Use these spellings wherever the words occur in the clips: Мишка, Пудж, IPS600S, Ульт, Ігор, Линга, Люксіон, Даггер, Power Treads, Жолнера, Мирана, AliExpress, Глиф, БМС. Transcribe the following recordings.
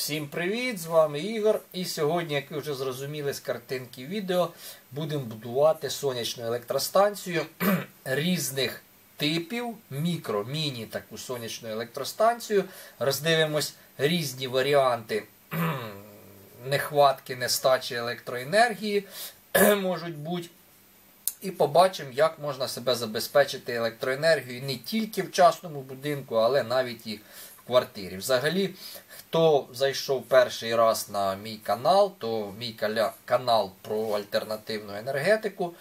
Всім привіт, з вами Ігор. І сьогодні, як ви вже зрозуміли з картинки відео, будемо будувати сонячну електростанцію різних типів, мікро, міні таку сонячну електростанцію. Роздивимось різні варіанти нехватки, нестачі електроенергії, можуть бути. І побачимо, як можна себе забезпечити електроенергією не тільки в частному будинку, але навіть і в квартирі. Взагалі, хто зайшов перший раз на мій канал, то мій канал про альтернативну енергетику,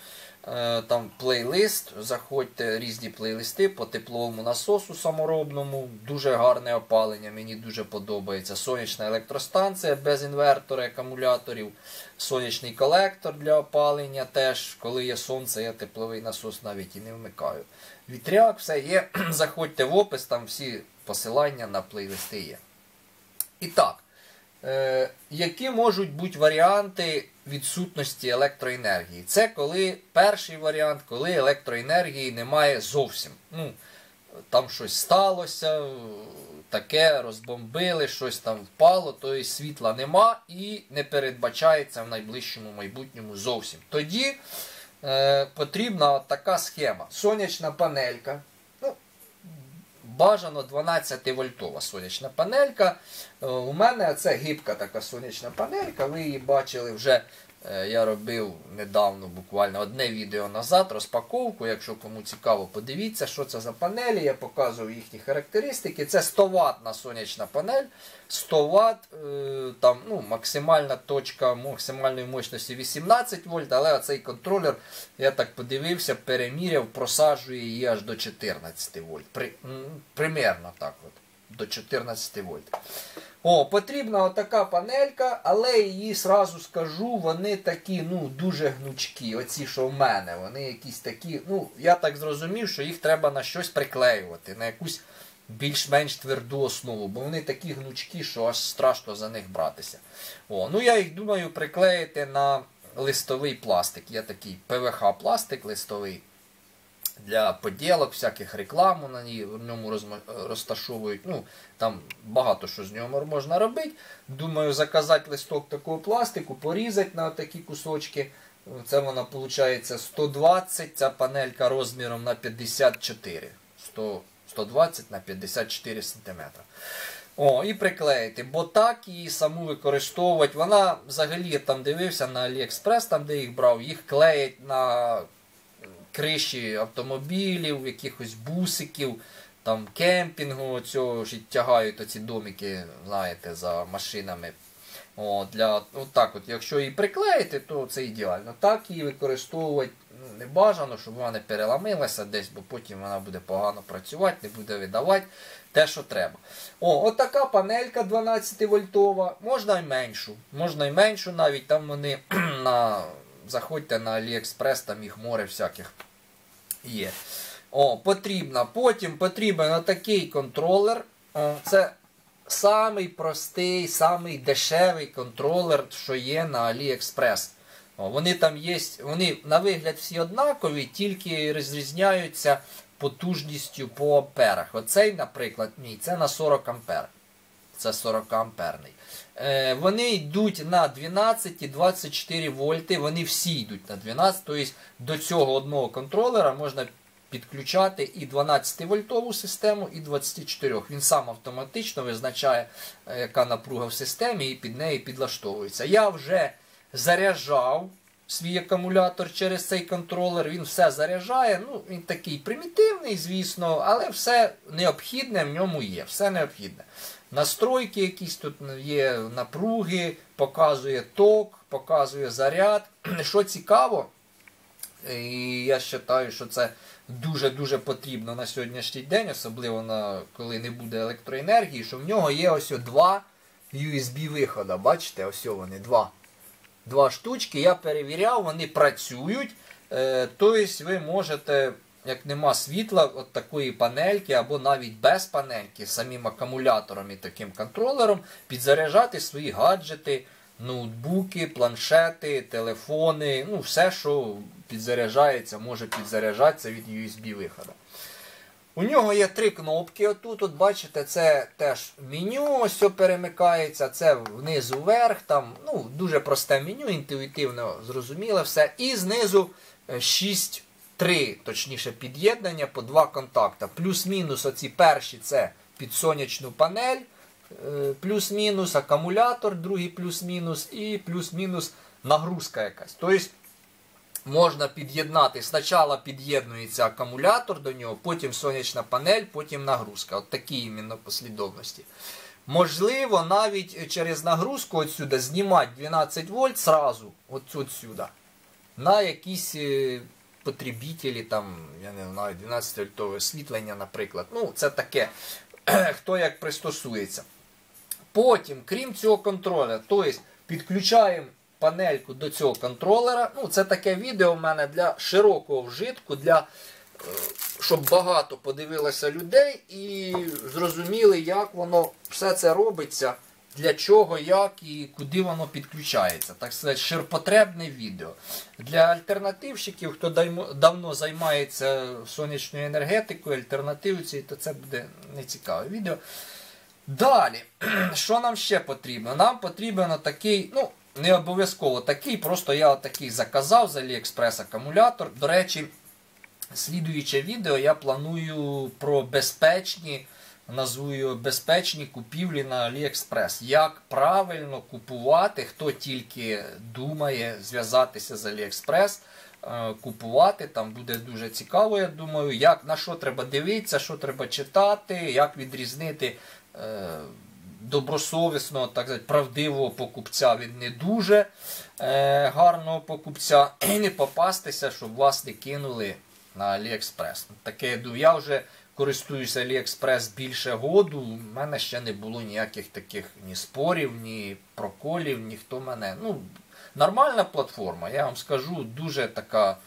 там плейлист, заходьте, різні плейлисти по тепловому насосу саморобному, дуже гарне опалення, мені дуже подобається. Сонячна електростанція без інвертора, акумуляторів, сонячний колектор для опалення теж, коли є сонце, я тепловий насос навіть і не вмикаю. Вітряк, все є, заходьте в опис, там всі посилання на плейлисти є. І так, які можуть бути варіанти відсутності електроенергії? Це коли перший варіант, коли електроенергії немає зовсім. Ну, там щось сталося, таке розбомбили, щось там впало, тобто світла нема і не передбачається в найближчому майбутньому зовсім. Тоді потрібна така схема. Сонячна панелька. Бажано 12-вольтова сонячна панелька. У мене це гибка така сонячна панелька. Ви її бачили вже, я робив недавно, буквально одне відео назад, розпаковку. Якщо кому цікаво, подивіться, що це за панелі. Я показував їхні характеристики. Це 100-ваттна сонячна панель. 100 Вт, там, ну, максимальна точка максимальної мощності 18 вольт, але цей контролер, я так подивився, переміряв, просаджує її аж до 14 вольт. Примерно так от. До 14 вольт. О, потрібна отака панелька, але її, сразу скажу, вони такі, ну, дуже гнучкі. Оці, що в мене, вони якісь такі, ну, я так зрозумів, що їх треба на щось приклеювати, на якусь більш-менш тверду основу, бо вони такі гнучкі, що аж страшно за них братися. О, ну, я їх думаю приклеїти на листовий пластик. Є такий ПВХ-пластик листовий. Для поділок, всяких рекламу на ньому розташовують. Ну, там багато що з нього можна робити. Думаю, заказати листок такого пластику, порізати на такі кусочки. Це вона, виходить, 120, ця панелька розміром на 54. 120 на 54 см. О, і приклеїти, бо так її саму використовувати. Вона, взагалі, я там дивився на AliExpress, там де їх брав, їх клеять на криші автомобілів, якихось бусиків, там кемпінгу, цього ж тягають оці домики, знаєте, за машинами. О, отак от, якщо її приклеїти, то це ідеально. Так її використовувати, ну, не бажано, щоб вона не переламилася десь, бо потім вона буде погано працювати, не буде видавати те, що треба. О, отака панелька 12-вольтова, можна й меншу навіть, там вони на... Заходьте на AliExpress, там їх море всяких є. О, потрібно. Потім потрібен отакий контролер. Це самий простий, самий дешевий контролер, що є на AliExpress. О, вони там є, вони на вигляд всі однакові, тільки розрізняються потужністю по амперах. Оцей, наприклад, мій, це на 40 ампер. Це 40-амперний. Вони йдуть на 12 і 24 вольти, вони всі йдуть на 12, тобто до цього одного контролера можна підключати і 12-вольтову систему, і 24. Він сам автоматично визначає, яка напруга в системі, і під неї підлаштовується. Я вже заряджав свій акумулятор через цей контролер, він все заряджає, ну, він такий примітивний, звісно, але все необхідне в ньому є, все необхідне. Настройки якісь тут є, напруги, показує ток, показує заряд. Що цікаво, і я вважаю, що це дуже-дуже потрібно на сьогоднішній день, особливо коли не буде електроенергії, що в нього є ось два USB-виходи, бачите, ось вони, два штучки, я перевіряв, вони працюють, тобто ви можете... Як нема світла, от такої панельки, або навіть без панельки, самим акумулятором і таким контролером, підзаряджати свої гаджети, ноутбуки, планшети, телефони, ну все, що підзаряджається, може підзаряджатися від USB-виходу. У нього є три кнопки, отут, от бачите, це теж меню, ось перемикається, це внизу вверх, там, ну, дуже просте меню, інтуїтивно зрозуміло все. І знизу 6-3, точніше, під'єднання по два контакти. Плюс-мінус оці перші, це під сонячну панель, плюс-мінус акумулятор, другий плюс-мінус і плюс-мінус нагрузка якась. Тобто, можна під'єднати, спочатку під'єднується акумулятор до нього, потім сонячна панель, потім нагрузка. От такі іменно послідовності. Можливо, навіть через нагрузку отсюди знімати 12 вольт сразу, отсюди, на якісь потребителі, там, я не знаю, 12-вольтове освітлення, наприклад. Ну, це таке, хто як пристосується. Потім, крім цього контролера, тобто, підключаємо панельку до цього контролера. Ну, це таке відео в мене для широкого вжитку, для, щоб багато подивилося людей і зрозуміли, як воно все це робиться, для чого, як і куди воно підключається. Так сказати, ширпотребне відео. Для альтернативщиків, хто давно займається сонячною енергетикою, альтернативці, то це буде нецікаве відео. Далі, що нам ще потрібно? Нам потрібен такий, ну, не обов'язково такий, просто я такий заказав з AliExpress акумулятор. До речі, слідуюче відео я планую про безпечні, назву його безпечні купівлі на AliExpress. Як правильно купувати, хто тільки думає зв'язатися з AliExpress, купувати, там буде дуже цікаво, я думаю, як, на що треба дивитися, що треба читати, як відрізнити добросовісного, так сказати, правдивого покупця від не дуже гарного покупця, і не попастися, щоб вас не кинули на AliExpress. Таке, я вже користуюся AliExpress більше году, в мене ще не було ніяких таких ні спорів, ні проколів, ніхто мене. Ну, нормальна платформа, я вам скажу, дуже така,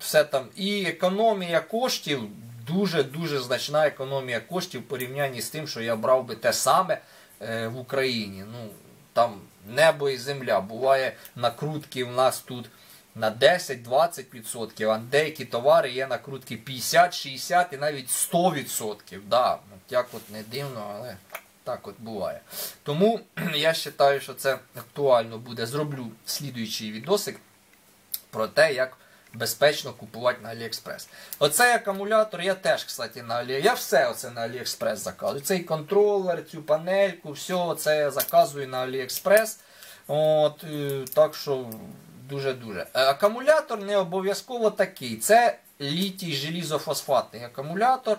все там, і економія коштів, дуже-дуже значна економія коштів в порівнянні з тим, що я брав би те саме в Україні. Ну, там небо і земля. Буває, накрутки в нас тут на 10-20%, а деякі товари є накрутки 50-60% і навіть 100%. Да, як от не дивно, але так от буває. Тому я вважаю, що це актуально буде. Зроблю слідуючий відосик про те, як безпечно купувати на AliExpress. Оцей акумулятор я теж, кстати, на AliExpress. Я все оце на AliExpress заказую. Цей контролер, цю панельку, все це я заказую на AliExpress. От, так що дуже-дуже. Акумулятор не обов'язково такий. Це літій желізофосфатний акумулятор.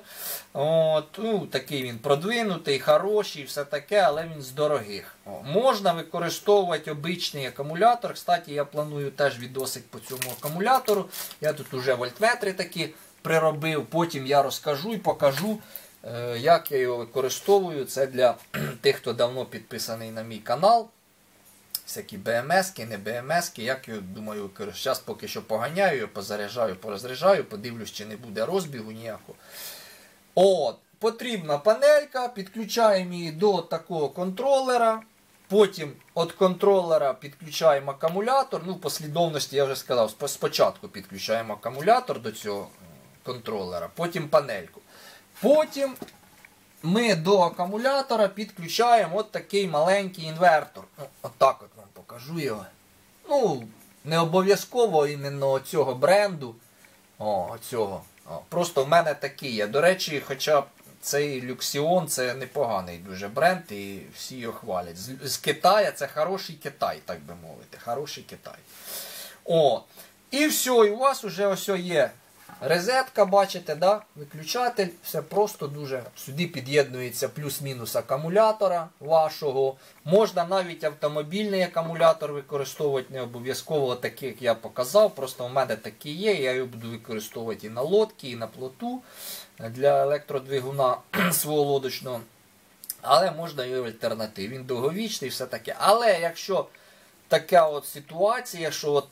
От, ну, такий він продвинутий, хороший, все таке, але він з дорогих. О, можна використовувати обичний акумулятор. Кстати, я планую теж відосик по цьому акумулятору. Я тут уже вольтметри такі приробив. Потім я розкажу і покажу, як я його використовую. Це для тих, хто давно підписаний на мій канал. Всякі БМС-ки, не БМС-ки, як я думаю, зараз поки що поганяю, його позаряджаю, порозряджаю, подивлюсь, чи не буде розбігу ніякого. От, потрібна панелька, підключаємо її до такого контролера, потім від контролера підключаємо акумулятор, ну в послідовності я вже сказав, спочатку підключаємо акумулятор до цього контролера, потім панельку, потім ми до акумулятора підключаємо от такий маленький інвертор. Отак от вам покажу його. Ну, не обов'язково іменно цього бренду. О, цього. О, просто в мене такий є. До речі, хоча цей Люксіон, це непоганий дуже бренд і всі його хвалять. З Китаю, це хороший Китай, так би мовити. Хороший Китай. О, і все, і у вас вже ось є розетка, бачите, да? Виключатель, все просто дуже. Сюди під'єднується плюс-мінус акумулятора вашого. Можна навіть автомобільний акумулятор використовувати, не обов'язково такий, як я показав. Просто в мене такий є, я його буду використовувати і на лодці, і на плоту для електродвигуна свого лодочного. Але можна його в альтернативі. Він довговічний і все таке. Але якщо така от ситуація, що от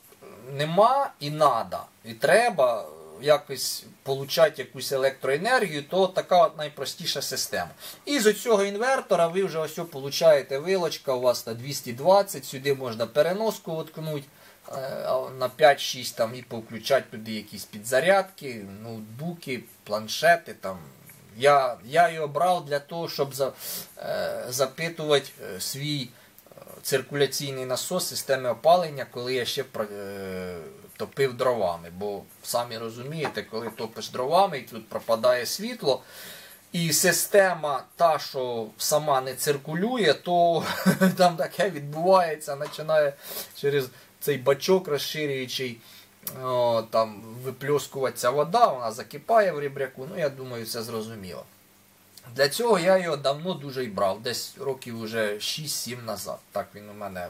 нема і надо, і треба якось получати якусь електроенергію, то така от найпростіша система. І з цього інвертора ви вже ось получаєте вилочка у вас на 220, сюди можна переноску воткнути, на 5-6 там і повключати туди якісь підзарядки, ноутбуки, планшети там. Я його брав для того, щоб запитувати свій циркуляційний насос системи опалення, коли я ще топив дровами. Бо самі розумієте, коли топиш дровами і тут пропадає світло, і система та, що сама не циркулює, то там таке відбувається, починає через цей бачок розширюючий там випльоскуватися вода, вона закипає в рібряку, ну я думаю, це зрозуміло. Для цього я його давно дуже й брав, десь років уже 6-7 назад, так він у мене,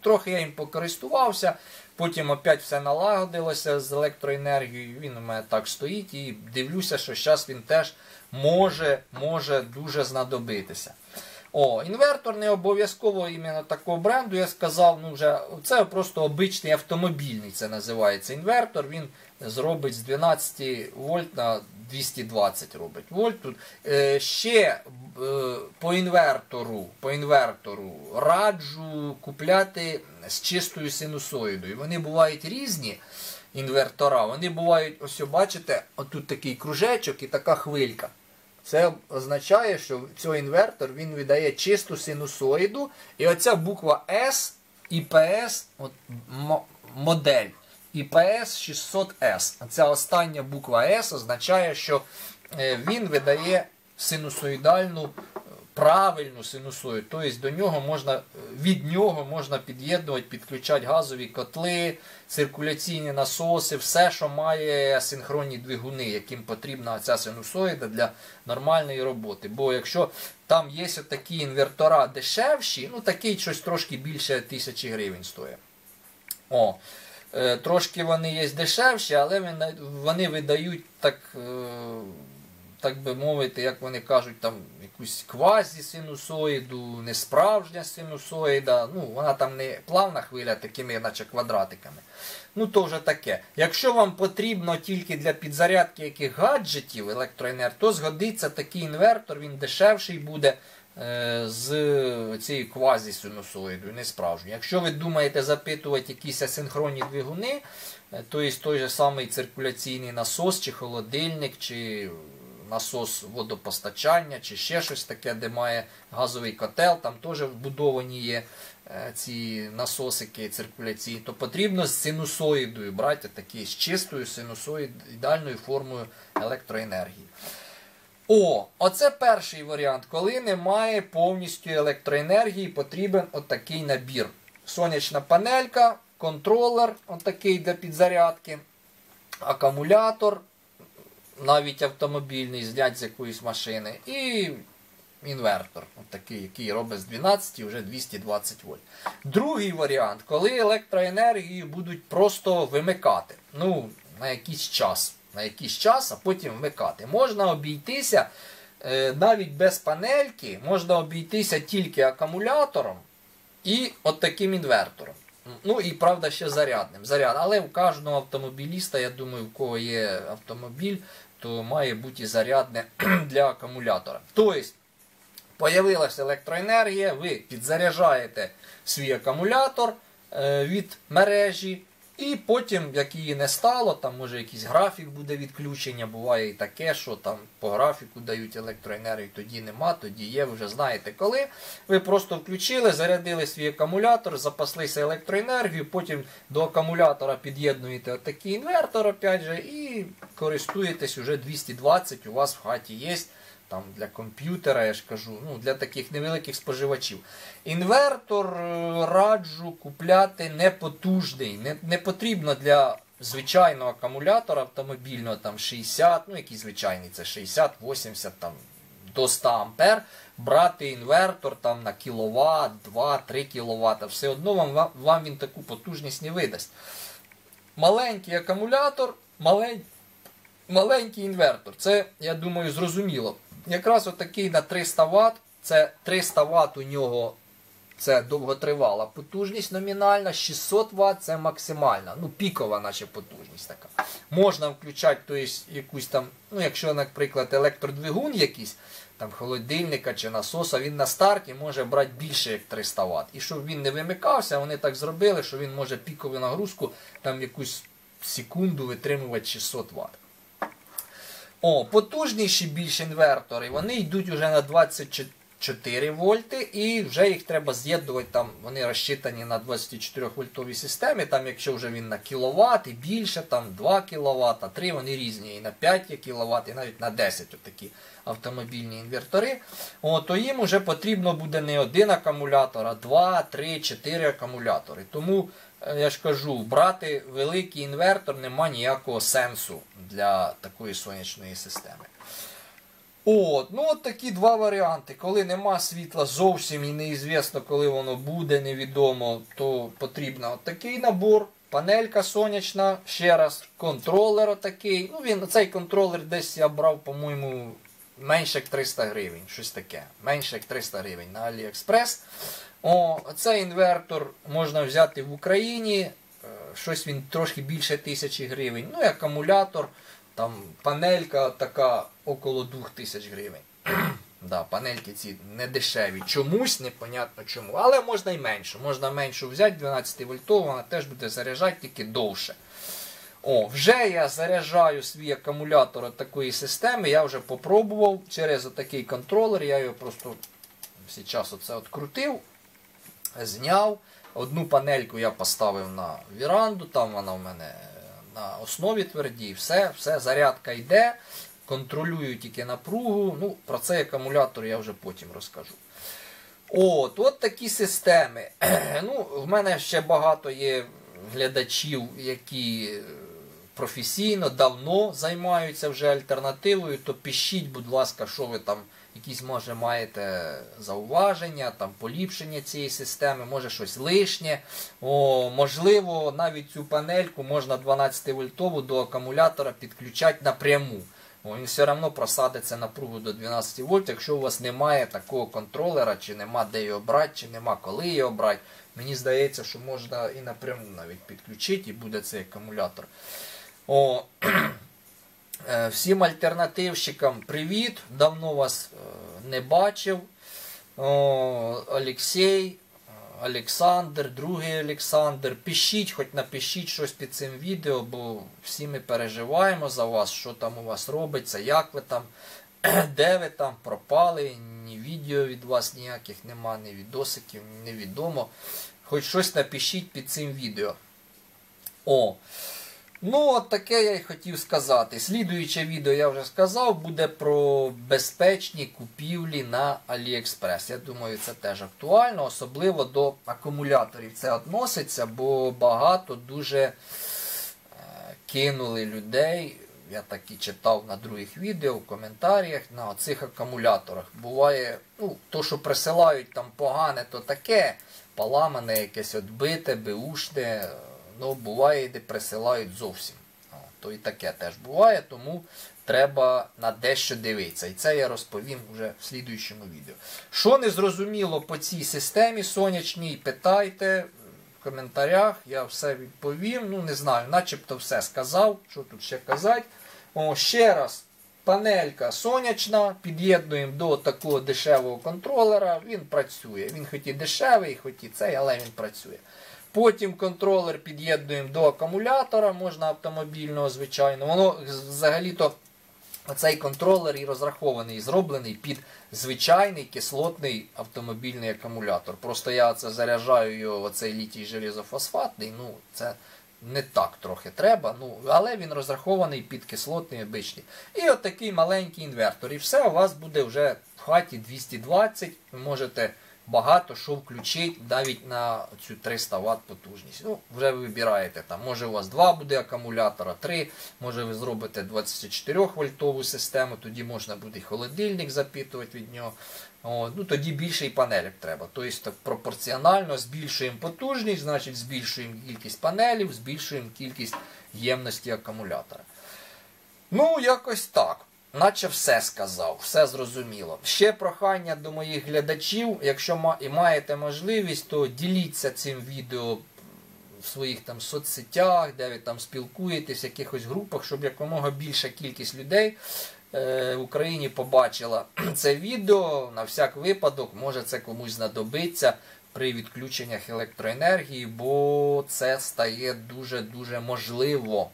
трохи я їм покористувався, потім опять все налагодилося з електроенергією, він у мене так стоїть і дивлюся, що зараз він теж може дуже знадобитися. О, інвертор не обов'язково іменно такого бренду, я сказав, ну вже, це просто обичний автомобільний, це називається інвертор, він зробить з 12 вольт на 220 робить вольт. Тут, ще по інвертору раджу купляти з чистою синусоїдою, вони бувають різні. Інвертора, вони бувають, ось бачите, отут такий кружечок і така хвилька. Це означає, що цей інвертор, він видає чисту синусоїду, і оця буква S, IPS, от, модель, IPS600S, ця остання буква S означає, що він видає синусоїдальну, правильну синусоїду, тобто від нього можна під'єднувати, підключати газові котли, циркуляційні насоси, все, що має асинхронні двигуни, яким потрібна ця синусоїда для нормальної роботи. Бо якщо там є такі інвертора дешевші, ну такий щось трошки більше 1000 гривень стоїть. О, трошки вони є дешевші, але вони видають так би мовити, як вони кажуть, там якусь квазі-синусоїду, несправжня синусоїда, ну вона там не плавна хвиля, такими наче квадратиками. Ну то вже таке. Якщо вам потрібно тільки для підзарядки яких гаджетів електроенергії, то згодиться такий інвертор, він дешевший буде з цією квазі-синусоїдою, несправжньою. Якщо ви думаєте запитувати якісь асинхронні двигуни, тобто той же самий циркуляційний насос, чи холодильник, чи насос водопостачання, чи ще щось таке, де має газовий котел, там теж вбудовані є ці насосики циркуляційні, то потрібно з синусоїдою брати, такі, з чистою синусоїдальною формою електроенергії. О, оце перший варіант, коли немає повністю електроенергії, потрібен отакий набір. Сонячна панелька, контролер, отакий для підзарядки, акумулятор, навіть автомобільний, зняти з якоїсь машини, і інвертор, такий, який робить з 12 і вже 220 вольт. Другий варіант, коли електроенергію будуть просто вимикати, ну, на якийсь час, а потім вмикати. Можна обійтися навіть без панельки, можна обійтися тільки акумулятором і от таким інвертором. Ну і, правда, ще зарядним. Але у кожного автомобіліста, я думаю, в кого є автомобіль, то має бути зарядне для акумулятора. Тобто, з'явилася електроенергія, ви підзаряджаєте свій акумулятор від мережі, і потім, як її не стало, там може якийсь графік буде відключення, буває і таке, що там по графіку дають електроенергію, тоді нема, тоді є, ви вже знаєте коли. Ви просто включили, зарядили свій акумулятор, запаслися електроенергією, потім до акумулятора під'єднуєте отакий інвертор, опять же, і користуєтесь уже 220, у вас в хаті є, там для комп'ютера, я ж кажу, ну, для таких невеликих споживачів. Інвертор раджу купляти непотужний, не потрібно для звичайного акумулятора автомобільного, там 60, ну який звичайний, це 60, 80, там до 100 ампер, брати інвертор там на кіловат, 2-3 кіловата, все одно вам він таку потужність не видасть. Маленький акумулятор, маленький інвертор, це, я думаю, зрозуміло. Якраз отакий на 300 Вт, це 300 Вт у нього, це довготривала потужність номінальна, 600 Вт це максимальна, ну пікова наша потужність така. Можна включати, тобто, якусь там, ну якщо, наприклад, електродвигун якийсь, там, холодильника чи насоса, він на старті може брати більше, як 300 Вт. І щоб він не вимикався, вони так зробили, що він може пікову нагрузку, там якусь секунду витримувати 600 Вт. О, потужніші більш інвертори, вони йдуть уже на 24 вольти, і вже їх треба з'єднувати, там вони розчитані на 24-вольтовій системі, там якщо вже він на кіловат і більше, там 2 кВт, 3, вони різні, і на 5 кВт, і навіть на 10 отакі автомобільні інвертори, то їм вже потрібно буде не один акумулятор, а 2, 3, 4 акумулятори. Тому, я ж кажу, брати великий інвертор нема ніякого сенсу для такої сонячної системи. От такі два варіанти. Коли нема світла зовсім і неізвісно, коли воно буде, невідомо, то потрібен отакий набор. Панелька сонячна, ще раз, контролер отакий. Цей контролер десь я брав, по-моєму, менше як 300 гривень, щось таке. Менше як 300 гривень на AliExpress. Цей інвертор можна взяти в Україні, щось він трошки більше 1000 гривень. Ну і акумулятор. Там панелька така около 2000 гривень. Да, панельки ці не дешеві. Чомусь, непонятно чому. Але можна і меншу. Можна меншу взяти, 12 вольтову, вона теж буде заряджати, тільки довше. Вже я заряджаю свій акумулятор від такої системи. Я вже попробував через отакий контролер. Я його просто зараз оце відкрутив, зняв. Одну панельку я поставив на віранду, там вона в мене на основі твердій, все, зарядка йде, контролюю тільки напругу, про цей акумулятор я вже потім розкажу. От такі системи. В мене ще багато є глядачів, які професійно, давно займаються вже альтернативою, то пишіть, будь ласка, що ви там, якісь, може, маєте зауваження, там, поліпшення цієї системи, може щось лишнє. Можливо, навіть цю панельку можна 12-вольтову до акумулятора підключати напряму. Він все одно просадиться напругу до 12 вольт, якщо у вас немає такого контролера, чи нема де його брати, чи нема коли його брати. Мені здається, що можна і напряму навіть підключити, і буде цей акумулятор. Всім альтернативщикам привіт, давно вас не бачив. Олексій, Олександр, другий Олександр, пишіть, хоч напишіть щось під цим відео, бо всі ми переживаємо за вас, що там у вас робиться, як ви там, де ви там пропали, ні відео від вас ніяких нема, ні відосиків, невідомо. Хоч щось напишіть під цим відео. От таке я й хотів сказати. Слідуюче відео, я вже сказав, буде про безпечні купівлі на AliExpress. Я думаю, це теж актуально, особливо до акумуляторів це відноситься, бо багато дуже кинули людей, я так і читав на других відео, в коментарях, на оцих акумуляторах. Буває, то, що присилають там погане, то таке, поламане, якесь відбите, беушне. Буває, де присилають зовсім. То і таке теж буває, тому треба на дещо дивитися. І це я розповім вже в слідуючому відео. Що не зрозуміло по цій системі сонячній, питайте в коментарях, я все відповім. Не знаю, начебто все сказав, що тут ще казати. Ще раз, панелька сонячна, під'єднуємо до такого дешевого контролера, він працює. Він хоч і дешевий, хоч і цей, але він працює. Потім контролер під'єднуємо до акумулятора, можна автомобільного, звичайно. Воно взагалі-то, цей контролер і розрахований, і зроблений під звичайний кислотний автомобільний акумулятор. Просто я це заряджаю його в оцей літій железофосфатний, це не так трохи треба, але він розрахований під кислотний обичний. І от такий маленький інвертор. І все, у вас буде вже в хаті 220, ви можете багато що включить навіть на цю 300 Вт потужність. Вже ви вибираєте, може у вас 2 буде акумулятора, 3, може ви зробите 24-вольтову систему, тоді можна буде і холодильник запитувати від нього, тоді більше і панелів треба. Тобто пропорціонально збільшуємо потужність, значить збільшуємо кількість панелів, збільшуємо кількість ємності акумулятора. Якось так. Наче все сказав, все зрозуміло. Ще прохання до моїх глядачів, якщо і маєте можливість, то діліться цим відео в своїх там соцсетях, де ви там спілкуєтесь, в якихось групах, щоб якомога більша кількість людей в Україні побачила це відео, на всяк випадок, може це комусь знадобиться при відключеннях електроенергії, бо це стає дуже-дуже можливо.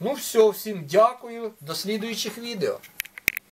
Ну все, всім дякую, до слідуючих відео.